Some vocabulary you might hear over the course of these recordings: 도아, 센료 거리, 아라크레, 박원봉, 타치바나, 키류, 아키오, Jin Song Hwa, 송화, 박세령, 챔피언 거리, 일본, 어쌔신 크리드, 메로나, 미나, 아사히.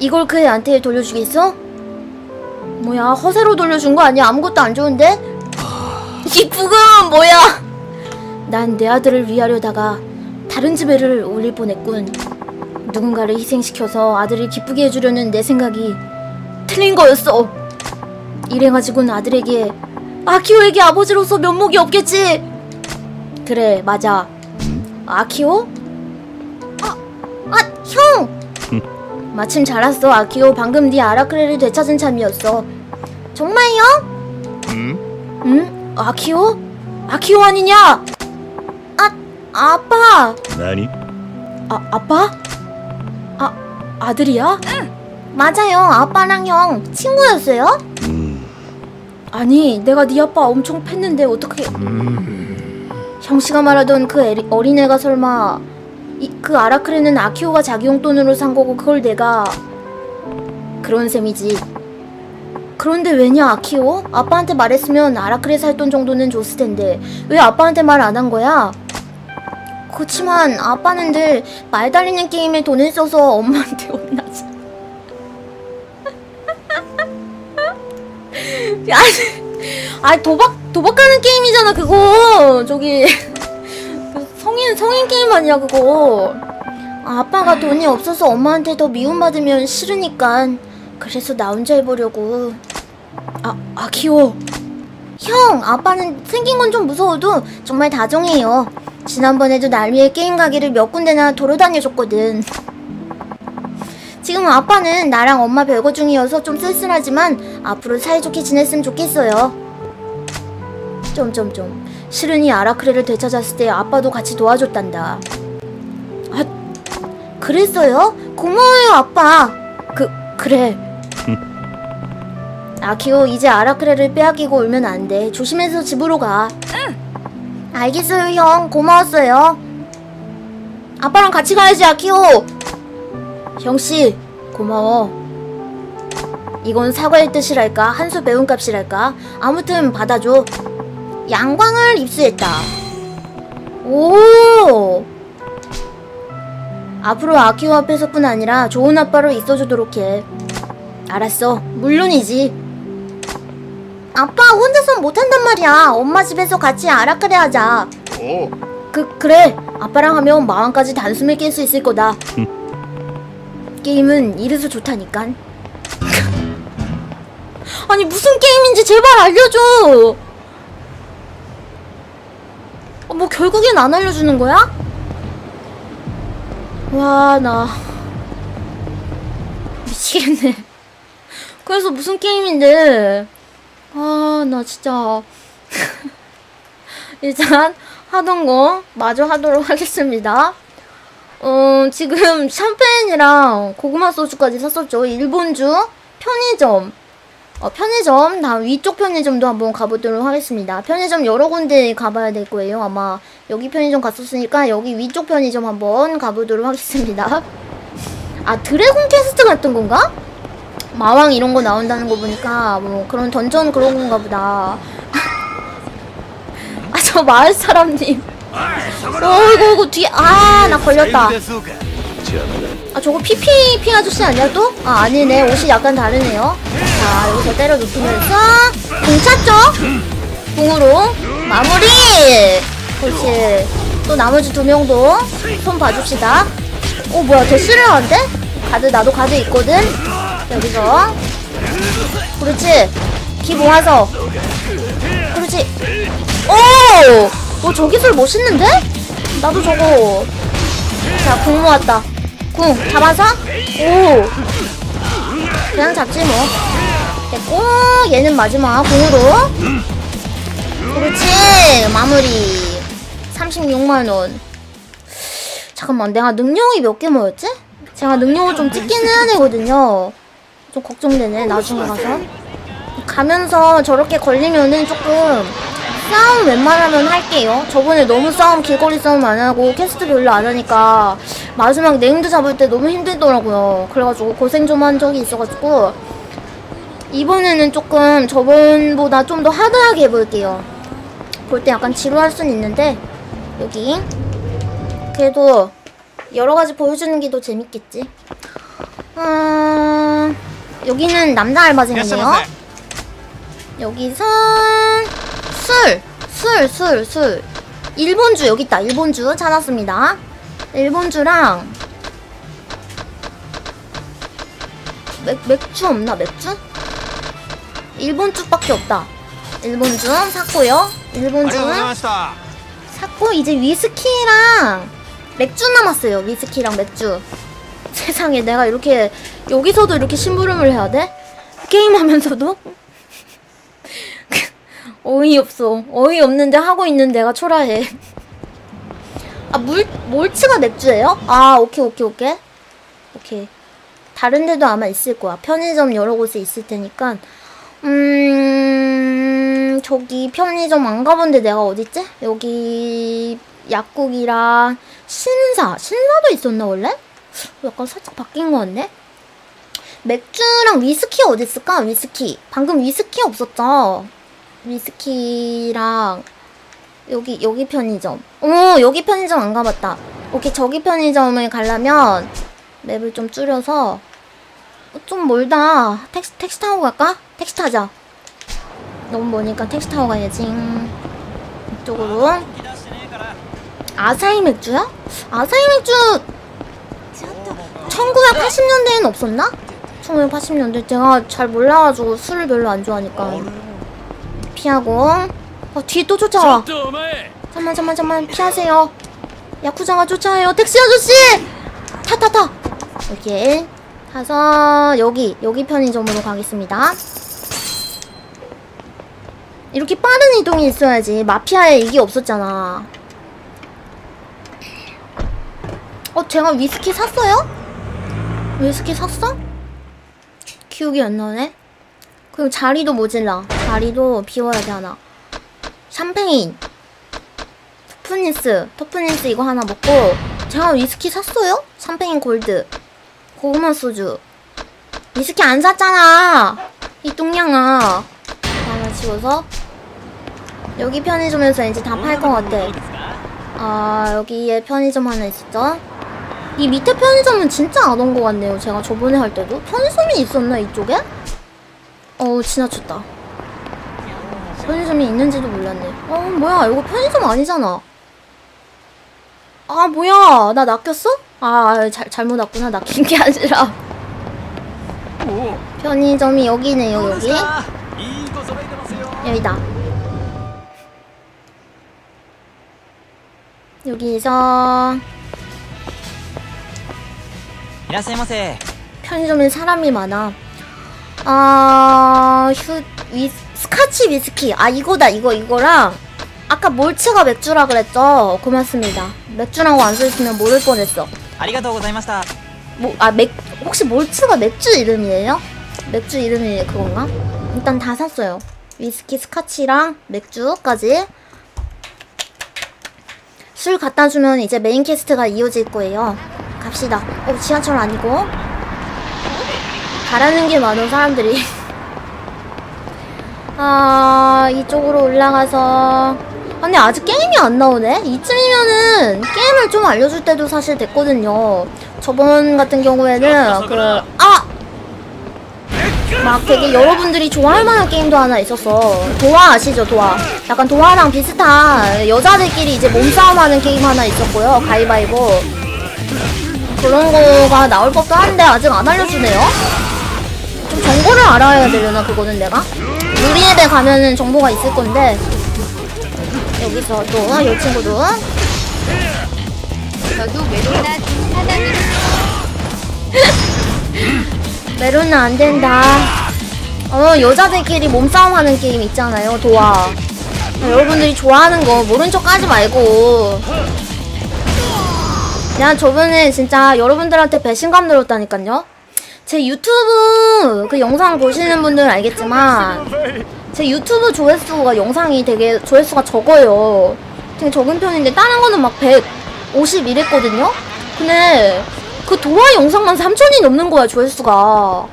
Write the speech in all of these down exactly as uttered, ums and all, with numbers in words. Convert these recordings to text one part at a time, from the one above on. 이걸 그애한테 돌려주겠어? 뭐야, 허세로 돌려준 거 아니야? 아무것도 안 좋은데? 이 부금은 뭐야? 난 내 아들을 위하려다가 다른 지배를 올릴 뻔했군. 누군가를 희생시켜서 아들을 기쁘게 해주려는 내 생각이 틀린 거였어. 이래가지고는 아들에게, 아키오에게 아버지로서 면목이 없겠지. 그래, 맞아. 아키오? 아, 아, 형! 마침 잘 왔어, 아키오. 방금 네 아라크레를 되찾은 참이었어. 정말요? 응? 응? 아키오? 아키오 아니냐? 아, 아빠! 나니? 아, 아빠? 아, 아들이야? 응! 맞아요, 아빠랑 형 친구였어요? 음. 아니, 내가 네 아빠 엄청 팼는데 어떻게... 음. 형씨가 말하던 그 애리, 어린애가 설마... 이, 그 아라크레는 아키오가 자기 용돈으로 산 거고 그걸 내가... 그런 셈이지. 그런데 왜냐, 아키오? 아빠한테 말했으면 아라크레 살 돈 정도는 줬을 텐데 왜 아빠한테 말 안 한 거야? 그치만 아빠는 늘 말 달리는 게임에 돈을 써서 엄마한테 혼나지. 아니, 도박, 도박하는 게임이잖아, 그거! 저기... 성인, 성인 게임 아니야, 그거! 아, 아빠가 돈이 없어서 엄마한테 더 미움받으면 싫으니까 그래서 나 혼자 해보려고. 아, 아키오! 형! 아빠는 생긴 건 좀 무서워도 정말 다정해요. 지난번에도 날 위해 게임 가게를 몇 군데나 돌아다녀줬거든. 지금 아빠는 나랑 엄마 별거 중이어서 좀 쓸쓸하지만 앞으로 사이좋게 지냈으면 좋겠어요. 점점점. 시른이 아라크레를 되찾았을 때 아빠도 같이 도와줬단다. 아, 그랬어요? 고마워요, 아빠. 그, 그래. 아키오, 이제 아라크레를 빼앗기고 울면 안 돼. 조심해서 집으로 가. 응. 알겠어요, 형. 고마웠어요. 아빠랑 같이 가야지, 아키오. 형씨, 고마워. 이건 사과의 뜻이랄까, 한 수 배운 값이랄까. 아무튼 받아줘. 양광을 입수했다. 오! 앞으로 아키오 앞에서뿐 아니라 좋은 아빠로 있어주도록 해. 알았어, 물론이지. 아빠 혼자선 못한단 말이야. 엄마 집에서 같이 아라크레 하자. 오. 그, 그래. 아빠랑 하면 마음까지 단숨에 깰 수 있을 거다. 게임은 이래서 좋다니깐. 아니, 무슨 게임인지 제발 알려줘! 어, 뭐 결국엔 안 알려주는 거야? 와, 나... 미치겠네. 그래서 무슨 게임인데... 아, 나 진짜... 일단 하던 거 마저 하도록 하겠습니다. 어, 지금 샴페인이랑 고구마 소주까지 샀었죠. 일본주 편의점, 어, 편의점 다음 위쪽 편의점도 한번 가보도록 하겠습니다. 편의점 여러 군데 가봐야 될 거예요. 아마 여기 편의점 갔었으니까 여기 위쪽 편의점 한번 가보도록 하겠습니다. 아, 드래곤 퀘스트 같은 건가? 마왕 이런 거 나온다는 거 보니까 뭐 그런 던전 그런 건가 보다. 아, 저 마을 사람님. 어이구, 이거 뒤에, 아, 나 걸렸다. 아, 저거 피피피 아저씨 아니야 또? 아, 아니네. 옷이 약간 다르네요. 자, 여기서 때려눕히면서 공 찼죠? 공으로 마무리! 그렇지. 또 나머지 두 명도 손 봐줍시다. 어, 뭐야, 데스를 하는데? 가드, 나도 가드 있거든? 여기서 그렇지. 기 모아서 그렇지. 오! 어, 저 기술 멋있는데? 나도 저거. 자, 궁 모았다. 궁 잡아서? 오, 그냥 잡지 뭐. 됐고, 얘는 마지막 궁으로. 그렇지, 마무리. 삼십육만 원. 잠깐만, 내가 능력이 몇 개 모였지? 제가 능력을 좀 찍긴 해야 되거든요. 좀 걱정되네, 나중에 가서. 가면서 저렇게 걸리면은 조금 싸움 웬만하면 할게요. 저번에 너무 싸움, 길거리 싸움 안하고 퀘스트 별로 안하니까 마지막 네임드 잡을 때 너무 힘들더라고요. 그래가지고 고생 좀 한 적이 있어가지고 이번에는 조금 저번보다 좀 더 하드하게 해볼게요. 볼 때 약간 지루할 순 있는데 여기 그래도 여러가지 보여주는 게 더 재밌겠지. 아... 여기는 남자 알바생이네요. 여기서 술! 술! 술! 술! 일본주 여기 있다. 일본주 찾았습니다. 일본주랑 맥, 맥주 없나? 맥주? 일본주밖에 없다. 일본주 샀고요. 일본주 샀고 이제 위스키랑 맥주 남았어요. 위스키랑 맥주. 세상에 내가 이렇게 여기서도 이렇게 심부름을 해야 돼? 게임하면서도? 어이없어. 어이없는데 하고 있는 내가 초라해. 아 물, 몰츠가 맥주예요? 아 오케이 오케이 오케이 오케이. 다른 데도 아마 있을 거야. 편의점 여러 곳에 있을 테니까. 음... 저기 편의점 안 가본 데 내가 어딨지? 여기... 약국이랑 신사! 신사도 있었나 원래? 약간 살짝 바뀐 거 같네? 맥주랑 위스키 어딨을까? 위스키 방금 위스키 없었죠? 위스키랑 여기 여기 편의점. 오 여기 편의점 안 가봤다. 오케이 저기 편의점을 가려면 맵을 좀 줄여서 어, 좀 멀다. 택시, 택시 타고 갈까? 택시 타자. 너무 머니까 택시 타고 가야지. 이쪽으로. 아사히 맥주야? 아사히 맥주 천구백팔십 년대에는 없었나? 천구백팔십 년대 제가 잘 몰라가지고 술을 별로 안 좋아하니까 피하고. 어 뒤에 또 쫓아와. 잠만 잠만 잠만 피하세요. 야쿠자가 쫓아와요. 택시 아저씨! 타타타! 오케이 가서 여기 여기 편의점으로 가겠습니다. 이렇게 빠른 이동이 있어야지. 마피아에 이게 없었잖아. 어, 제가 위스키 샀어요? 위스키 샀어? 기억이 안 나네? 그럼 자리도 모질라. 자리도 비워야 되나? 샴페인. 토프니스. 토프니스 이거 하나 먹고. 제가 위스키 샀어요? 샴페인 골드. 고구마 소주. 위스키 안 샀잖아! 이 똥냥아. 하나 지워서. 여기 편의점에서 이제 다 팔 것 같아. 아, 여기에 편의점 하나 있었죠? 이 밑에 편의점은 진짜 안 온 것 같네요. 제가 저번에 할 때도 편의점이 있었나 이쪽에? 어우 지나쳤다. 편의점이 있는지도 몰랐네. 어 뭐야 이거 편의점 아니잖아. 아 뭐야 나 낚였어? 아 잘, 잘못 낚구나. 낚인 게 아니라 편의점이 여기네요. 여기 여기다. 여기서 편의점에 사람이 많아. 아... 휴... 위... 스카치 위스키! 아 이거다 이거 이거랑 아까 몰츠가 맥주라 그랬죠? 고맙습니다. 맥주라고 안 써있으면 모를 뻔했어. 아리가토고자이마시타. 뭐... 아 맥... 혹시 몰츠가 맥주 이름이에요? 맥주 이름이 그건가? 일단 다 샀어요. 위스키, 스카치랑 맥주까지. 술 갖다주면 이제 메인 퀘스트가 이어질 거예요. 갑시다. 어, 지하철 아니고. 바라는 게 많은 사람들이. 아, 이쪽으로 올라가서. 아니, 아직 게임이 안 나오네? 이쯤이면은 게임을 좀 알려줄 때도 사실 됐거든요. 저번 같은 경우에는, 그, 아! 막 되게 여러분들이 좋아할 만한 게임도 하나 있었어. 도아 아시죠? 도아. 약간 도아랑 비슷한 여자들끼리 이제 몸싸움 하는 게임 하나 있었고요. 가위바위보. 그런 거가 나올 법도 한데 아직 안 알려주네요? 좀 정보를 알아야 되려나 그거는 내가? 우리 앱에 가면은 정보가 있을 건데. 여기서 또 이 친구도 저도 메로나 사장님. 메로나 안 된다. 어 여자들끼리 몸싸움 하는 게임 있잖아요. 도와. 여러분들이 좋아하는 거 모른 척 하지 말고. 야 저번에 진짜 여러분들한테 배신감 들었다니까요. 제 유튜브 그 영상 보시는 분들은 알겠지만 제 유튜브 조회수가 영상이 되게 조회수가 적어요. 되게 적은 편인데 다른 거는 막 백오십 이랬거든요? 근데 그 도화 영상만 삼천이 넘는 거야 조회수가.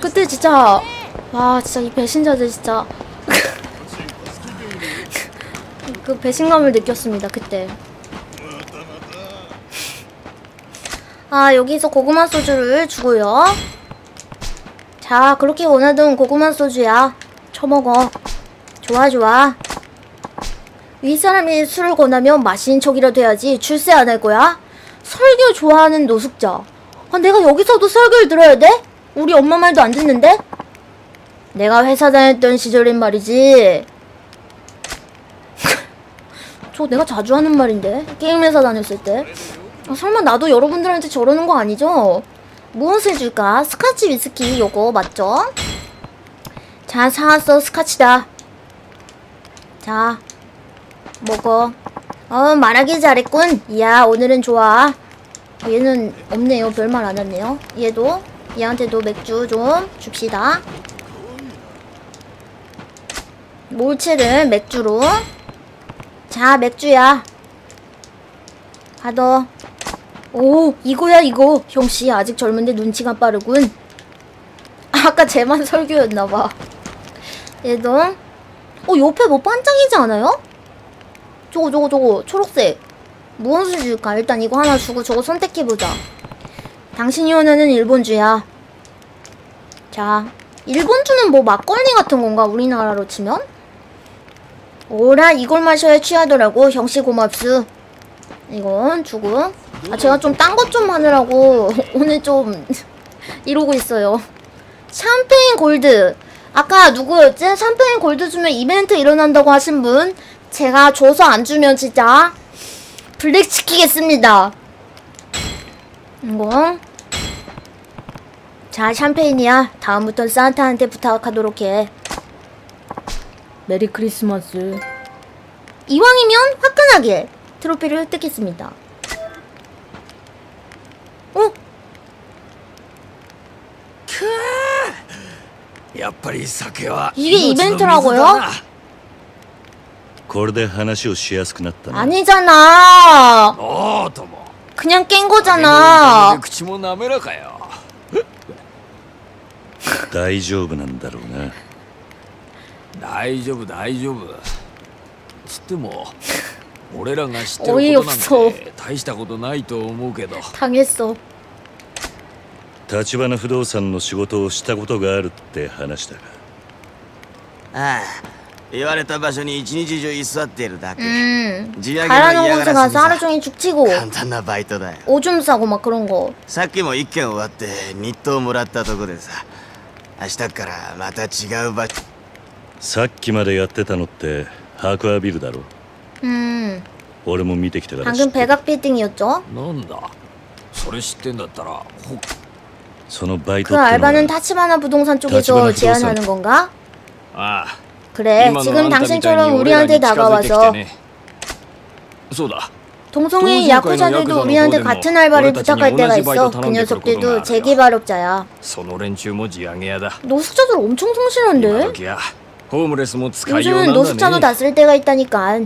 그때 진짜 와 진짜 이 배신자들 진짜 그 배신감을 느꼈습니다 그때. 아 여기서 고구마 소주를 주고요. 자, 그렇게 원하던 고구마 소주야. 처먹어. 좋아, 좋아. 윗사람이 술을 권하면 마시는 척이라도 해야지 출세 안 할 거야? 설교 좋아하는 노숙자. 아, 내가 여기서도 설교를 들어야 돼? 우리 엄마 말도 안 듣는데? 내가 회사 다녔던 시절엔 말이지. 저 내가 자주 하는 말인데, 게임회사 다녔을 때. 아, 설마 나도 여러분들한테 저러는 거 아니죠? 무엇을 줄까? 스카치 위스키 요거 맞죠? 자, 사왔어. 스카치다. 자, 먹어. 어, 말하기 잘했군. 이야, 오늘은 좋아. 얘는 없네요. 별말 안 하네요. 얘도, 얘한테도 맥주 좀 줍시다. 몰체를 맥주로. 자, 맥주야. 받아. 오, 이거야 이거. 형씨 아직 젊은데 눈치가 빠르군. 아까 쟤만 설교였나봐. 얘도. 어, 옆에 뭐 반짝이지 않아요? 저거 저거 저거 초록색. 무엇을 줄까? 일단 이거 하나 주고 저거 선택해보자. 당신이 원하는 일본주야. 자, 일본주는 뭐 막걸리 같은 건가? 우리나라로 치면? 오라, 이걸 마셔야 취하더라고. 형씨 고맙수. 이건 주고. 아, 제가 좀 딴 것 좀 하느라고 오늘 좀 이러고 있어요. 샴페인 골드. 아까 누구였지? 샴페인 골드 주면 이벤트 일어난다고 하신 분. 제가 줘서 안 주면 진짜 블랙 시키겠습니다. 이거. 자, 샴페인이야. 다음부턴 산타한테 부탁하도록 해. 메리 크리스마스. 이왕이면 화끈하게 트로피를 획득했습니다. 어? 이게 이벤트라고요? 아니잖아. 그냥 깬 거잖아. 어이없어. 당했어. 타치바나 부동산の 仕事を したことがあるって話だが. 아, 言われた場所にいちにち以上居座ってるだけ. 음, 가라는 곳에 가서 하루 종일 죽치고 오줌 싸고 막 그런 거. さっきもいっけん終わって日当もらったとこでさ明日からまた違う場所さっきまでやってたのってアクアビルだろ. 음, 방금 백악 빌딩이었죠? 그 알바는 타치바나 부동산 쪽에서 제안하는 건가? 그래, 지금 당신처럼 우리한테 다가와서 동성애인 야쿠자들도 우리한테 같은 알바를 부탁할 때가 있어. 그 녀석들도 재개발업자야. 노숙자들 엄청 성실한데? 요즘은 노숙자도 다 쓸 때가 있다니까.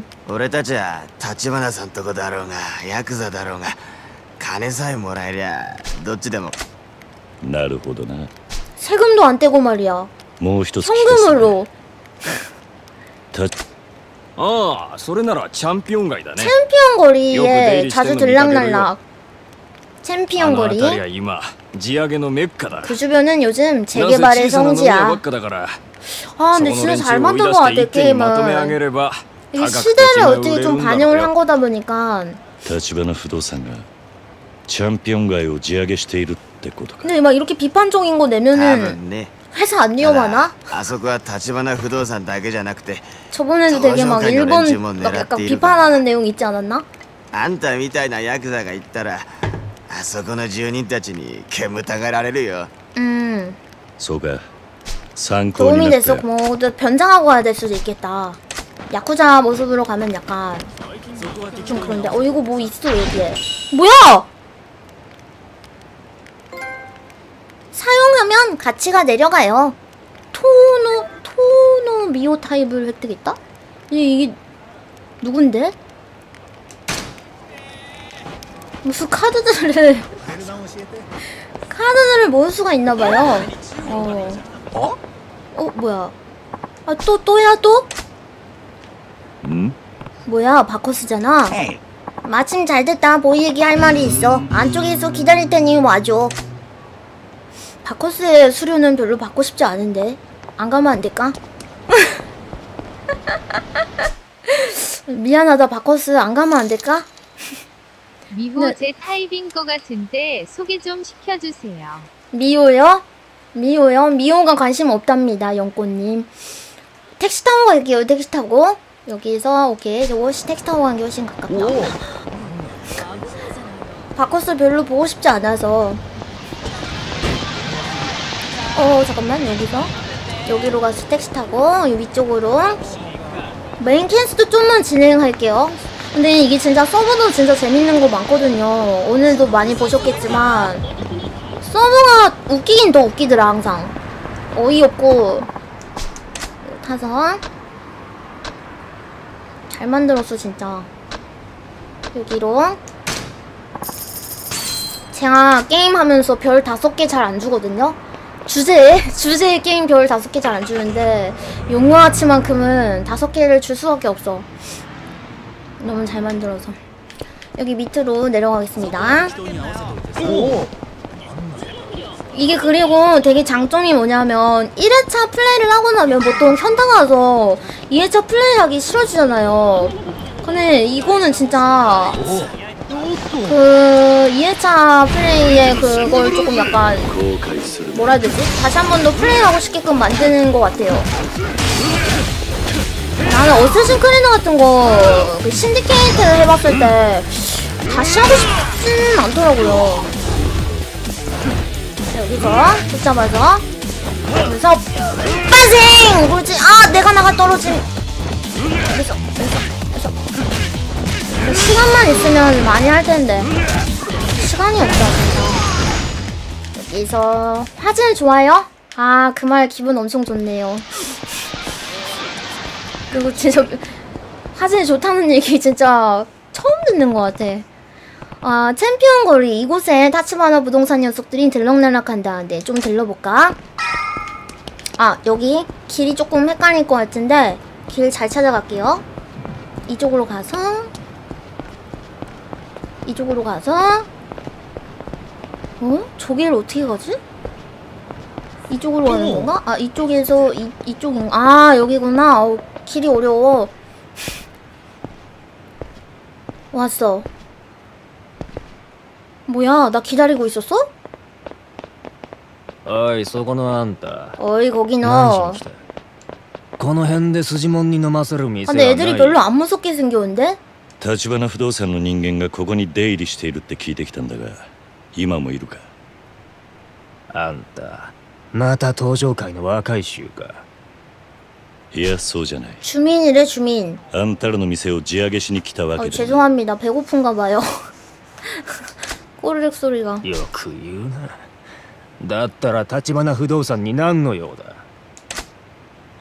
세금도 안 떼고 말이야. 현금으로. 챔피언 거리에 자주 들락날락. 챔피언 거리. 그 주변은 요즘 재개발의 성지야. 아, 근데 진짜 잘 만든 것 같아, 게임은. 이 시대를 어떻게 좀 반영을 한 거다 보니까. 근데 막 이렇게 비판적인 거 내면은 회사 안 위험하나? 저번에도 되게 막 일본 막 약간 비판하는 내용 있지 않았나? 음, 도움이 됐어. 고마워. 변장하고 가야 될 수도 있겠다. 야쿠자 모습으로 가면 약간 좀 그런데. 어, 이거 뭐 있어 여기에. 뭐야? 사용하면 가치가 내려가요. 토노 토노 미오 타입을 획득했다? 이게, 이게 누군데? 무슨 카드들을 카드들을 모을 수가 있나봐요. 어. 어? 어, 뭐야? 아, 또 또야 또? 음? 뭐야, 바코스잖아. 마침 잘됐다. 보이 얘기 할 말이 있어. 안쪽에서 기다릴 테니 와줘. 바커스의 수료는 별로 받고 싶지 않은데 안 가면 안 될까? 미안하다 바커스, 안 가면 안 될까? 미호 제 타입인 거 같은데 소개 좀 시켜주세요. 미호요? 미호요? 미호가 관심 없답니다. 연꽃님 택시 타고 갈게요. 택시 타고 여기서 오케이 저거 택시 타고 간 게 훨씬 가깝다. 바커스 별로 보고 싶지 않아서 어 잠깐만 여기서 여기로 가서 택시 타고 위쪽으로 메인 퀘스트 좀만 진행할게요. 근데 이게 진짜 서버도 진짜 재밌는 거 많거든요. 오늘도 많이 보셨겠지만 서버가 웃기긴 더 웃기더라. 항상 어이없고 타서 잘 만들었어 진짜. 여기로 제가 게임하면서 별 다섯 개 잘 안 주거든요. 주제에 주제에 게임 별 다섯 개 잘 안 주는데 용화아치만큼은 다섯 개를 줄 수밖에 없어. 너무 잘 만들어서 여기 밑으로 내려가겠습니다. 오. 이게 그리고 되게 장점이 뭐냐면 일 회차 플레이를 하고 나면 보통 현타 가서 이 회차 플레이하기 싫어지잖아요. 근데 이거는 진짜 그 이 회차 플레이에 그걸 조금 약간 뭐라 해야 되지? 다시 한 번 더 플레이하고 싶게끔 만드는 것 같아요. 나는 어쌔신 크리드 같은 거 그 신디케이트 해봤을 때 다시 하고 싶지는 않더라고요. 자, 여기서 붙잡아서 여기서 빠생! 뭐지? 아! 내가 나가 떨어진 여기서 여기서 여기서 시간만 있으면 많이 할 텐데 시간이 없다 진짜. 여기서 화질 좋아요? 아 그 말 기분 엄청 좋네요. 그리고 진짜 화질이 좋다는 얘기 진짜 처음 듣는 것 같아. 아 챔피언 거리 이곳에 타치바나 부동산 녀석들이 들락날락한다는데 좀 들러볼까? 아 여기 길이 조금 헷갈릴 것 같은데 길 잘 찾아갈게요. 이쪽으로 가서 이쪽으로 가서 어? 저 길을 어떻게 가지? 이쪽으로 가는 건가? 아 이쪽에서 이, 이쪽인 아 여기구나. 어, 길이 어려워. 왔어. 뭐야 나 기다리고 있었어? 어이 소고노한다. 어이 거기 너. 근데 애들이 별로 안 무섭게 생겼는데? 타치바나 부동산의 인간이 여기에出入りしているって聞いてきたんだが今もいるか? 안타. また登場会の若い衆かいやそうじゃない주민이래 주민. あんたらの店を地上げしに来たわけで 죄송합니다. 배고픈가 봐요. 꼬르륵 소리가. よく言うなだったら立花不動産に何の用だ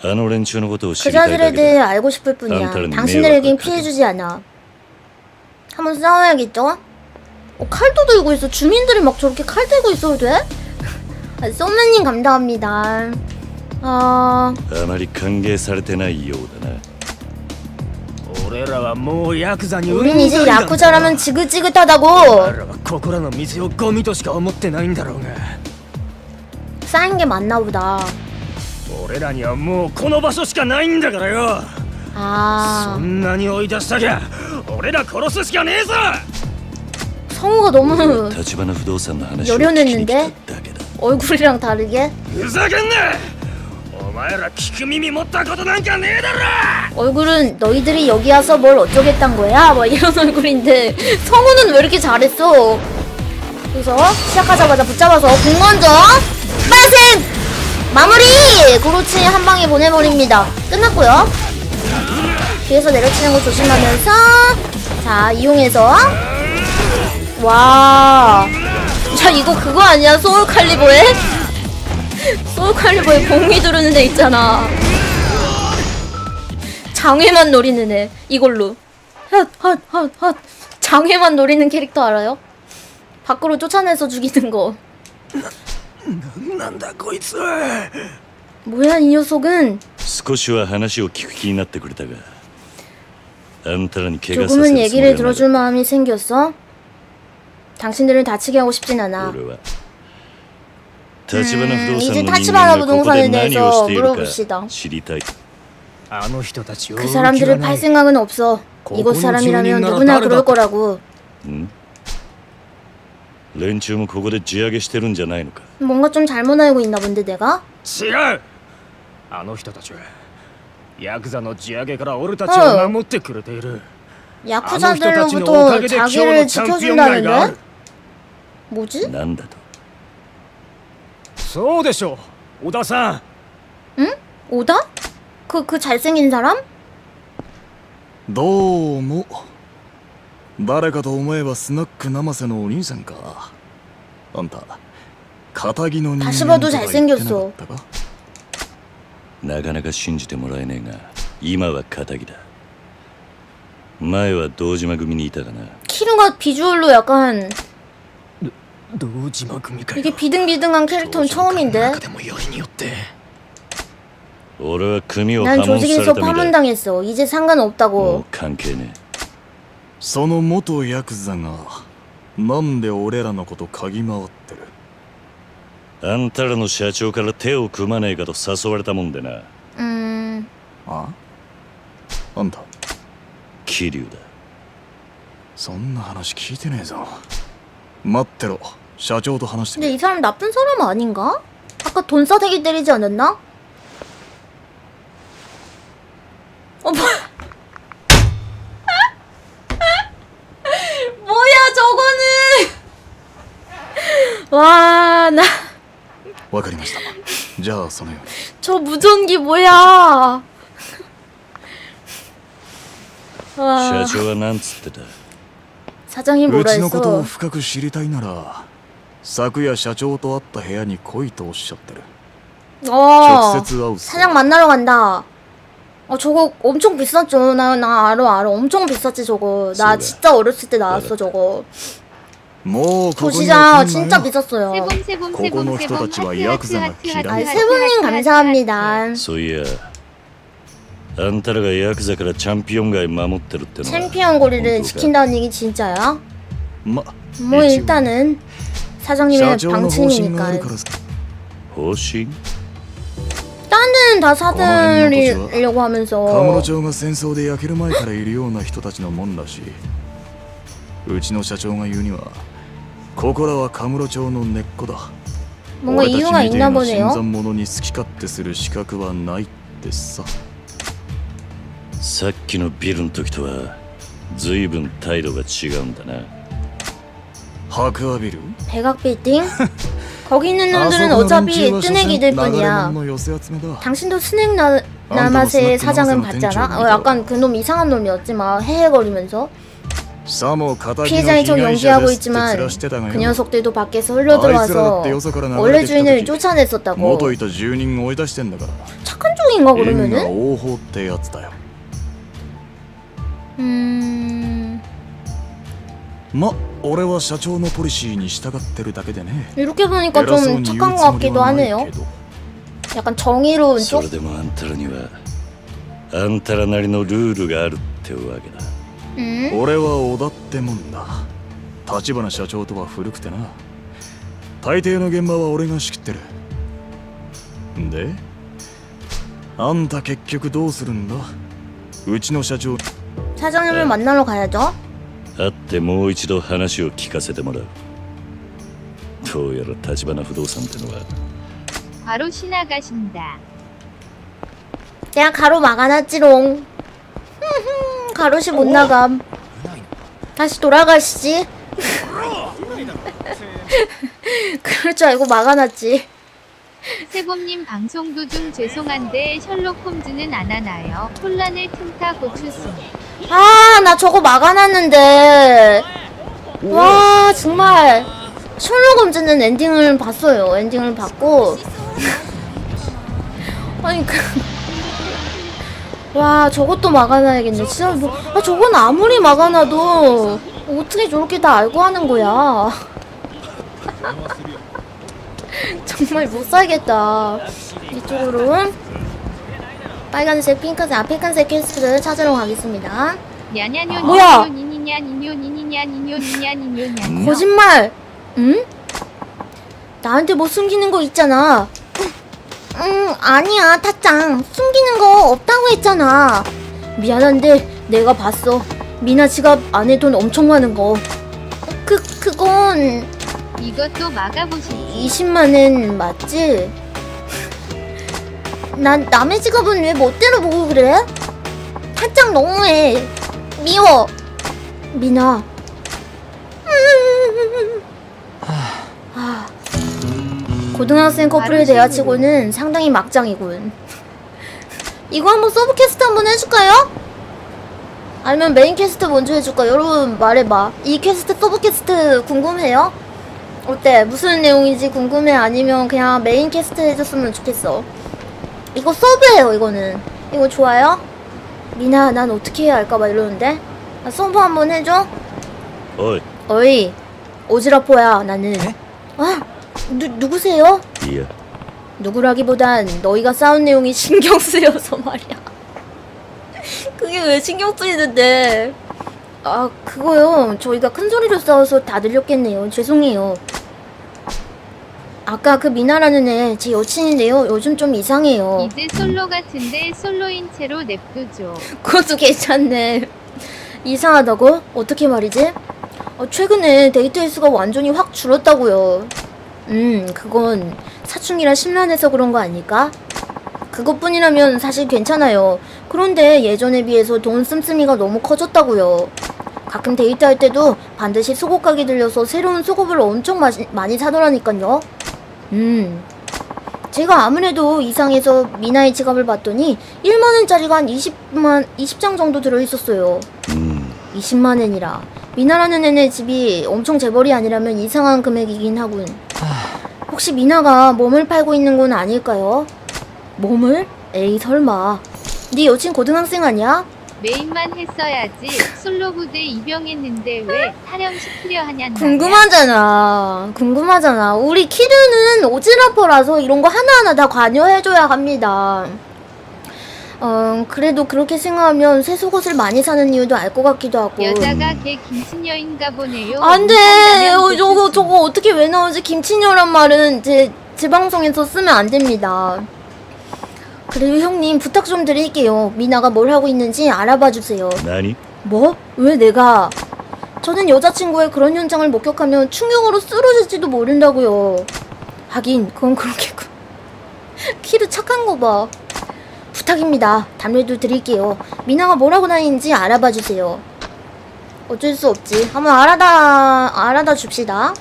あの連中のことを知りたいだけだ그 자들에 알고 싶을 뿐이야. 당신들에겐 피해주지 않아. 한번 싸워야겠죠? 어, 칼도 들고 있어. 주민들이 막 저렇게 칼 들고 있어도 돼? 아, 소매님 감사합니다. 어... 우린 이제 야쿠자라면 지긋지긋하다고. 쌓인 게 맞나 보다. 아... 성우가 너무 열연했는데? 얼굴이랑 다르게? 얼굴은 너희들이 여기 와서 뭘 어쩌겠단 거야? 막 이런 얼굴인데 성우는 왜 이렇게 잘했어? 그래서 시작하자마자 붙잡아서 공 먼저 빠생! 마무리! 그렇지 한 방에 보내버립니다. 끝났고요. 뒤에서 내려치는 거 조심하면서 자 이용해서 와. 야 이거 그거 아니야? 소울 칼리버에? 소울 칼리버에 봉이 두르는 애 있잖아. 장애만 노리는 애 이걸로 핫핫핫핫. 장애만 노리는 캐릭터 알아요? 밖으로 쫓아내서 죽이는 거. 난다 거있어. 뭐야 이 녀석은? 조금은 얘기를 들어줄 마음이 생겼어? 당신들을 다치게 하고 싶진 않아. 음, 이제 타치바나 부동산에 대해서 물어봅시다. 그 사람들을 팔 생각은 없어. 이곳 사람이라면 누구나 그럴 거라고. 뭔가 좀 잘못 알고 있나 본데 내가? 어. 야쿠자들로부터 자기를 지켜준다는데? 뭐지? 응? 오다? 그, 그 잘생긴 사람? 도모. 누가 또 오메바 스나크 나마세 노 오니산가. 안타. 가타기 노 다시 봐도 잘생겼어. 나가나가 신지테 모라에네가. 이마와 가타기다. 마에와 도지마 구민이 있다가나. 키류가 비주얼로 약간 이게 비등비등한 캐릭터는 처음인데. 난 조직에서 파문당했어. 이제 상관없다고. 음... 아? 안타. 키류다. 待ってろ社長と話して 근데 이 사람 나쁜 사람 아닌가? 아까 돈 싸대기 때리지 않았나? 어 뭐야? 뭐야 저거는? 와 나. 저 무전기 뭐야? 와. 사장이 뭐라 했어? 어, 사장 만나러 간다. 어, 저거 엄청 비쌌죠. 나, 나 알아 알아. 엄청 비쌌지 저거. 나 진짜 어렸을 때 나왔어 저거. 도시장 진짜 비쌌어요. 아, 세븐님 감사합니다. 안타라가 야쿠자카라 챔피언 거리 마모테르테노. 챔피언 거리를 지킨다는 얘기 진짜야? 뭐 일단은 사장님의 방침이니까요. 호시? 딴 데는 다 사들이려고 하면서. 가무로조가 전쟁에 야케르 전부터 있는 사람들의 몸이라시. 우리의 사장이 말하기에 여기는 가무로조의 뿌리다. 뭔가 이유가 있나 보네요. 백악빌딩? 거기 있는 놈들은 어차피 뜨내기들 뿐이야. 당신도 스낵 나, 나마세의 사장은 봤잖아? 어, 약간 그놈 이상한 놈이었지 막 헤헤거리면서. 피해자인 척 연기하고 있지만 그 녀석들도 밖에서 흘러들어와서 원래 주인을 쫓아냈었다고. 착한 쪽인가 그러면은? 음... 이렇게 보니까 좀 착한 것 같기도 하네요. 약간 정의로운 쪽? 음? 사장님을 만나러 가야죠. 바로 지나가신다. 내가 가로 막아놨지롱. 가로시 못 나감. 다시 돌아가시지. 그럴 줄 알고 막아놨지. 세범님 방송 도중 죄송한데 셜록 홈즈는 안 하나요? 혼란을 틈타 고추수. 아, 나 저거 막아놨는데. 와, 정말 셜록 홈즈는 엔딩을 봤어요. 엔딩을 봤고. 아니 그. 와 저것도 막아놔야겠네 진짜. 뭐, 아 저건 아무리 막아놔도 어떻게 저렇게 다 알고 하는 거야. 정말 못 살겠다. 이쪽으로 빨간색 핑크색 아 핑크색 퀘스트를 찾으러 가겠습니다. 뭐야 거짓말. 응? 나한테 뭐 숨기는 거 있잖아. 음, 아니야, 타짱. 숨기는 거 없다고 했잖아. 미안한데 내가 봤어. 미나 지갑 안에 돈 엄청 많은 거. 그, 그건... 이것도 막아보시지. 이십만 원 맞지? 난 남의 지갑은 왜 멋대로 보고 그래? 타짱 너무해. 미워. 미나. 고등학생 커플을 대하치고는 상당히 막장이군. 이거 한번 서브 캐스트 한번 해줄까요? 아니면 메인 캐스트 먼저 해줄까? 여러분 말해봐. 이 캐스트 서브 캐스트 궁금해요? 어때? 무슨 내용인지 궁금해? 아니면 그냥 메인 캐스트 해줬으면 좋겠어. 이거 서브예요. 이거는 이거 좋아요? 미나 난 어떻게 해야 할까봐 이러는데? 아, 서브 한번 해줘? 어이 어이 오지라포야 나는. 에? 아! 누, 누구세요? 예. 누구라기보단 너희가 싸운 내용이 신경 쓰여서 말이야. 그게 왜 신경 쓰이는데? 아 그거요. 저희가 큰 소리로 싸워서 다 들렸겠네요. 죄송해요. 아까 그 미나라는 애 제 여친인데요. 요즘 좀 이상해요. 이제 솔로 같은데 솔로인 채로 냅두죠. 그것도 괜찮네. 이상하다고? 어떻게 말이지? 아, 최근에 데이트 횟수가 완전히 확 줄었다고요. 음, 그건 사춘기라 심란해서 그런 거 아닐까? 그것뿐이라면 사실 괜찮아요. 그런데 예전에 비해서 돈 씀씀이가 너무 커졌다고요. 가끔 데이트할 때도 반드시 속옷 가게 들려서 새로운 속옷을 엄청 마시, 많이 사더라니깐요. 음, 제가 아무래도 이상해서 미나의 지갑을 봤더니 일만 원짜리가 한 이십만, 이십 장 정도 들어있었어요. 이십만 원이라 미나라는 애네 집이 엄청 재벌이 아니라면 이상한 금액이긴 하군. 혹시 미나가 몸을 팔고 있는 건 아닐까요? 몸을? 에이 설마. 네 여친 고등학생 아니야? 메인만 했어야지. 솔로 부대 입영했는데 왜 탈영시키려 하냐는. 궁금하잖아. 궁금하잖아. 우리 키류는 오지라퍼라서 이런 거 하나하나 다 관여해줘야 합니다. 어, 그래도 그렇게 생각하면 새 속옷을 많이 사는 이유도 알 것 같기도 하고. 여자가 걔 김치녀인가 보네요. 안돼. 어, 저거 저거 어떻게 왜 나오지? 김치녀란 말은 제, 제 방송에서 쓰면 안 됩니다. 그리고 형님 부탁 좀 드릴게요. 미나가 뭘 하고 있는지 알아봐 주세요. 나니? 뭐? 왜 내가? 저는 여자친구의 그런 현장을 목격하면 충격으로 쓰러질지도 모른다고요. 하긴 그건 그렇겠군. 키도 착한 거 봐. 부탁입니다. 담례도 드릴게요. 미나가 뭐라고 다니는지 알아봐 주세요. 어쩔 수 없지. 한번 알아다... 알아다 줍시다.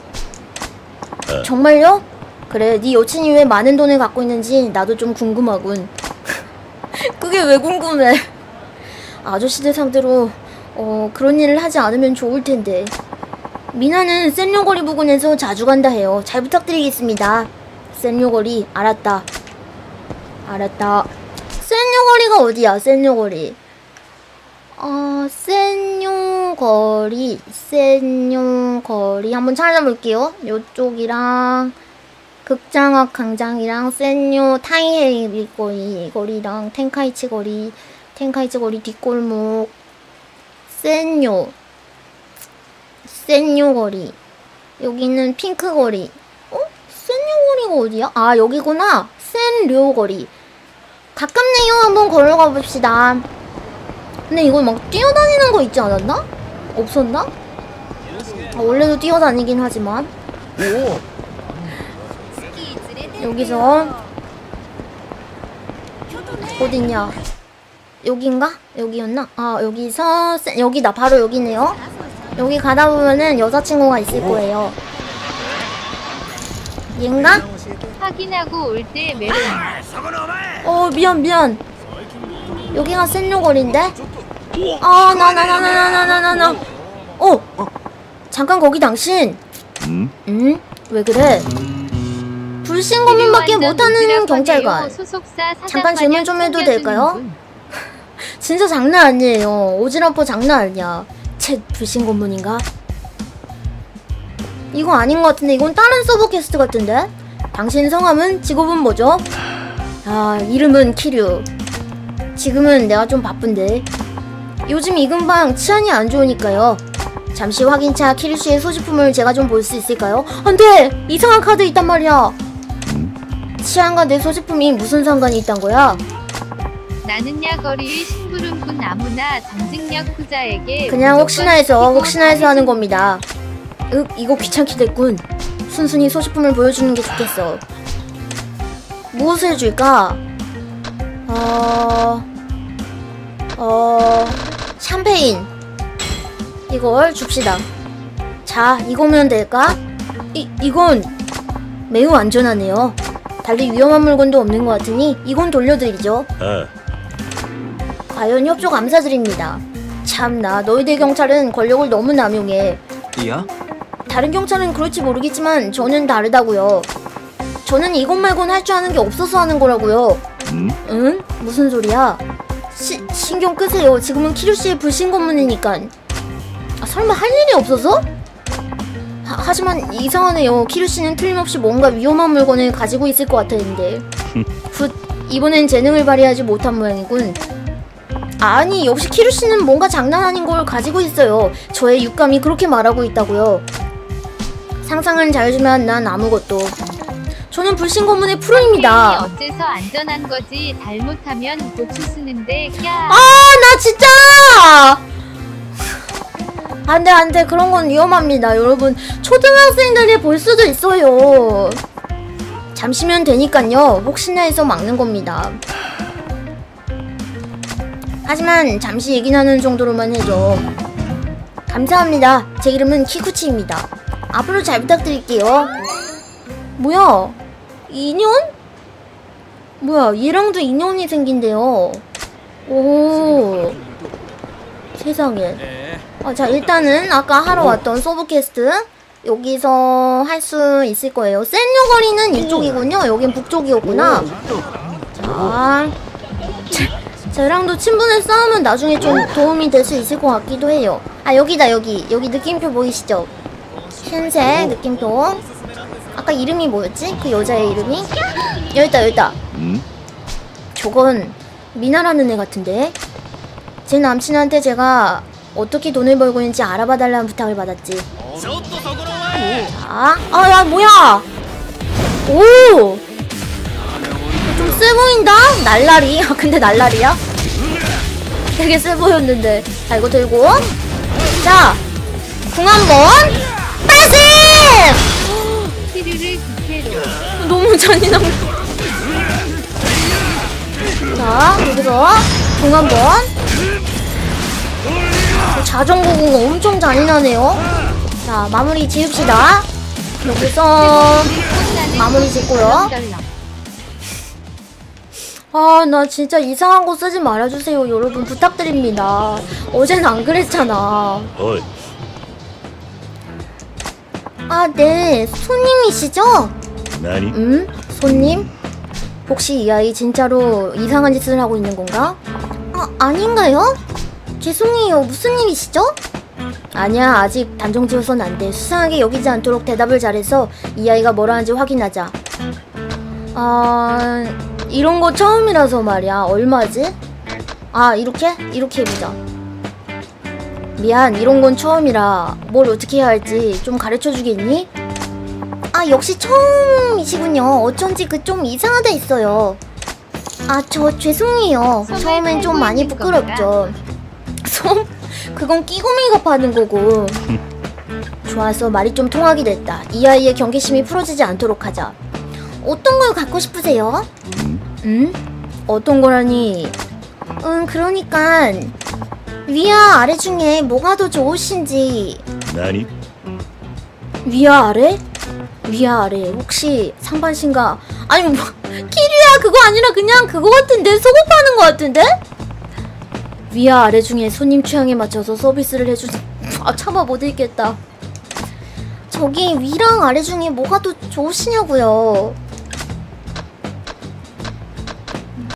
어. 정말요? 그래, 네 여친이 왜 많은 돈을 갖고 있는지 나도 좀 궁금하군. 그게 왜 궁금해? 아저씨들 상대로 어... 그런 일을 하지 않으면 좋을 텐데. 미나는 센료 거리 부근에서 자주 간다 해요. 잘 부탁드리겠습니다. 센료 거리. 알았다. 알았다. 센료 거리가 어디야? 센료 거리. 어... 센료 거리... 센료 거리... 한번 찾아볼게요. 요쪽이랑 극장학 광장이랑 센료 타이헤이 밑거리 거리랑 텐카이치 거리... 텐카이치 거리 뒷골목... 센료... 센료 거리... 여기는 핑크 거리... 어? 센료 거리가 어디야? 아 여기구나! 센료 거리... 가깝네요. 한번 걸어가 봅시다. 근데 이거 막 뛰어다니는 거 있지 않았나? 없었나? 아, 원래도 뛰어다니긴 하지만. 오. 여기서 어딨냐? 여긴가? 여기였나? 아 여기서 여기다. 바로 여기네요. 여기 가다 보면은 여자친구가 있을 거예요. 얘인가? 확인하고 올 때 매운. 어 미안 미안. 여기가 센료 거리인데? 아 나 나 나 나 나 나 나 나. 어 잠깐 거기 당신. 응? 응? 왜 그래? 불신 고민밖에 못하는 경찰관. 잠깐 질문 좀 해도 될까요? 진짜 장난 아니에요. 오지랖퍼 장난 아니야. 쟤 불신 고문인가? 이거 아닌 것 같은데. 이건 다른 서브 캐스트 같은데? 당신 성함은? 직업은 뭐죠? 아 이름은 키류. 지금은 내가 좀 바쁜데. 요즘 이 근방 치안이 안 좋으니까요. 잠시 확인차 키류씨의 소지품을 제가 좀 볼 수 있을까요? 안돼! 이상한 카드 있단 말이야! 치안과 내 소지품이 무슨 상관이 있단 거야? 나는야 거리의 심부름꾼 아무나 전직약 후자에게 그냥 혹시나 해서 혹시나 해서 하는 겁니다. 윽, 이거 귀찮게 됐군. 순순히 소지품을 보여주는 게 좋겠어. 무엇을 해줄까? 어... 어... 샴페인 이걸 줍시다. 자, 이거면 될까? 이, 이건 매우 안전하네요. 달리 위험한 물건도 없는 것 같으니 이건 돌려드리죠. 어. 과연 협조 감사드립니다. 참나, 너희들 경찰은 권력을 너무 남용해. 이야? 다른 경찰은 그럴지 모르겠지만 저는 다르다고요. 저는 이것 말고는 할 줄 아는 게 없어서 하는 거라고요. 응? 응? 무슨 소리야? 시, 신경 끄세요. 지금은 키류씨의 불신검문이니까. 아, 설마 할 일이 없어서? 하, 하지만 이상하네요. 키류씨는 틀림없이 뭔가 위험한 물건을 가지고 있을 것 같았는데. 굿, 이번엔 재능을 발휘하지 못한 모양이군. 아니, 역시 키류씨는 뭔가 장난 아닌 걸 가지고 있어요. 저의 육감이 그렇게 말하고 있다고요. 상상은 자유지만 난 아무것도. 저는 불신검문의 프로입니다. 어째서 안전한 거지. 잘못하면 고추 쓰는데. 아, 나 진짜! 안돼 안돼, 그런 건 위험합니다. 여러분, 초등학생들이 볼 수도 있어요. 잠시면 되니깐요. 혹시나 해서 막는 겁니다. 하지만 잠시 얘기는 하는 정도로만 해줘. 감사합니다. 제 이름은 키쿠치입니다. 앞으로 잘 부탁드릴게요. 뭐야? 인연? 뭐야, 얘랑도 인연이 생긴대요. 오, 세상에. 아, 자, 일단은 아까 하러 왔던 서브퀘스트 여기서 할 수 있을 거예요. 센료 거리는 이쪽이군요. 여긴 북쪽이었구나. 자, 쟤랑도 친분을 쌓으면 나중에 좀 도움이 될 수 있을 것 같기도 해요. 아, 여기다, 여기. 여기 느낌표 보이시죠? 흰색 느낌표. 아까 이름이 뭐였지? 그 여자의 이름이? 여기다, 여기다. 음? 저건 미나라는 애 같은데? 제 남친한테 제가 어떻게 돈을 벌고 있는지 알아봐 달라는 부탁을 받았지. 자, 아, 야, 뭐야! 오! 좀 쎄 보인다? 날라리. 아, 근데 날라리야? 되게 쎄 보였는데. 자, 이거 들고. 자, 궁 한 번! 빠짐! 너무 잔인한 거. 자, 여기서 공 한 번. 자전거 공 엄청 잔인하네요. 자, 마무리 지읍시다. 여기서 마무리 짓고요. 아, 나 진짜 이상한 거 쓰지 말아주세요. 여러분, 부탁드립니다. 어젠 안 그랬잖아. 어이. 아, 네. 손님이시죠? 나니? 음? 손님? 혹시 이 아이 진짜로 이상한 짓을 하고 있는 건가? 아, 아닌가요? 죄송해요. 무슨 일이시죠? 아니야, 아직 단정지어선 안 돼. 수상하게 여기지 않도록 대답을 잘해서 이 아이가 뭐라 하는지 확인하자. 아, 이런 거 처음이라서 말이야. 얼마지? 아, 이렇게? 이렇게 해보자. 미안, 이런 건 처음이라 뭘 어떻게 해야 할지 좀 가르쳐주겠니? 아, 역시 처음이시군요. 어쩐지 그 좀 이상하다 했어요. 아, 저 죄송해요. 처음엔 좀 많이 부끄럽죠. 솜? 그건 끼고미가 파는 거고. 좋아서 말이 좀 통하게 됐다. 이 아이의 경계심이 풀어지지 않도록 하자. 어떤 걸 갖고 싶으세요? 응? 어떤 거라니? 응, 그러니까 위와 아래 중에 뭐가 더 좋으신지. 나니? 위와 아래? 위와 아래 혹시 상반신가? 아니 뭐 키류야, 그거 아니라 그냥 그거 같은데, 속옷 파는 거 같은데? 위와 아래 중에 손님 취향에 맞춰서 서비스를 해주... 아, 참아 못 읽겠다. 저기 위랑 아래 중에 뭐가 더 좋으시냐고요.